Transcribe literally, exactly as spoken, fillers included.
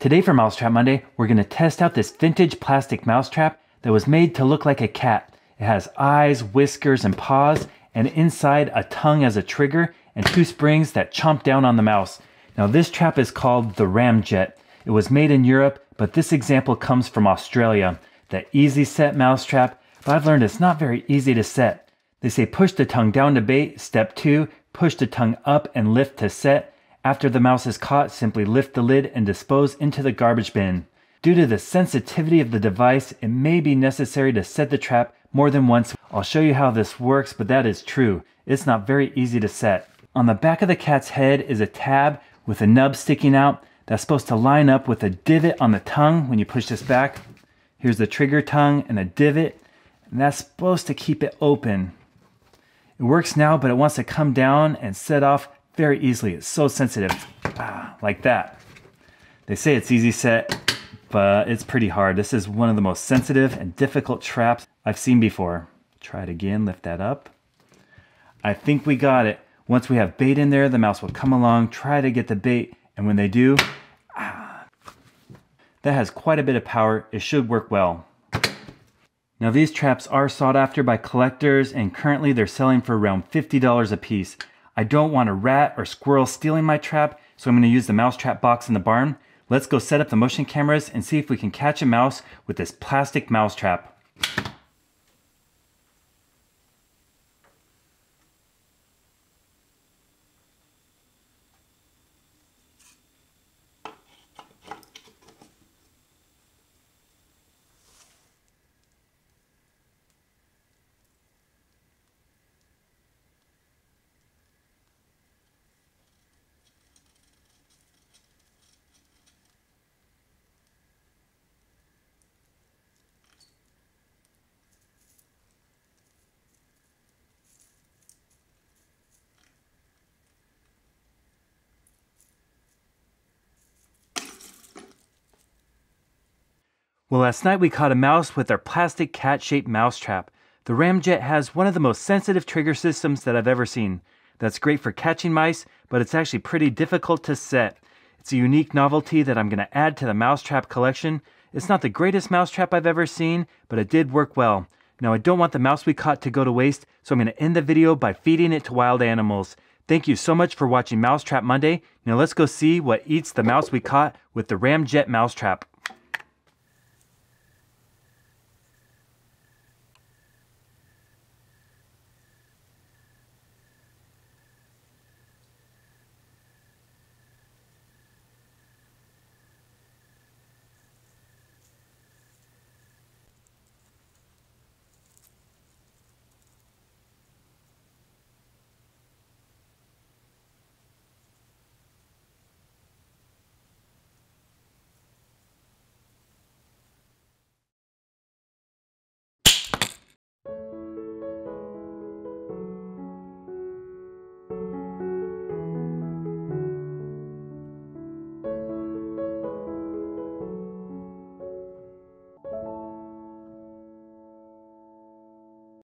Today for Mousetrap Monday, we're going to test out this vintage plastic mousetrap that was made to look like a cat. It has eyes, whiskers, and paws, and inside a tongue as a trigger, and two springs that chomp down on the mouse. Now this trap is called the Ramjet. It was made in Europe, but this example comes from Australia. The Easy Set Mousetrap, but I've learned it's not very easy to set. They say push the tongue down to bait, step two, push the tongue up and lift to set. After the mouse is caught, simply lift the lid and dispose into the garbage bin. Due to the sensitivity of the device, it may be necessary to set the trap more than once. I'll show you how this works, but that is true. It's not very easy to set. On the back of the cat's head is a tab with a nub sticking out that's supposed to line up with a divot on the tongue when you push this back. Here's the trigger tongue and a divot, and that's supposed to keep it open. It works now, but it wants to come down and set off very easily. It's so sensitive. Ah, like that. They say it's easy set, but it's pretty hard. This is one of the most sensitive and difficult traps I've seen before. Try it again, lift that up. I think we got it. Once we have bait in there, the mouse will come along, try to get the bait, and when they do, ah, that has quite a bit of power. It should work well. Now these traps are sought after by collectors, and currently they're selling for around fifty dollars a piece. I don't want a rat or squirrel stealing my trap, so I'm going to use the mousetrap box in the barn. Let's go set up the motion cameras and see if we can catch a mouse with this plastic mousetrap. Well, last night we caught a mouse with our plastic cat-shaped mousetrap. The Ramjet has one of the most sensitive trigger systems that I've ever seen. That's great for catching mice, but it's actually pretty difficult to set. It's a unique novelty that I'm going to add to the mousetrap collection. It's not the greatest mousetrap I've ever seen, but it did work well. Now I don't want the mouse we caught to go to waste, so I'm going to end the video by feeding it to wild animals. Thank you so much for watching Mousetrap Monday. Now let's go see what eats the mouse we caught with the Ramjet mousetrap.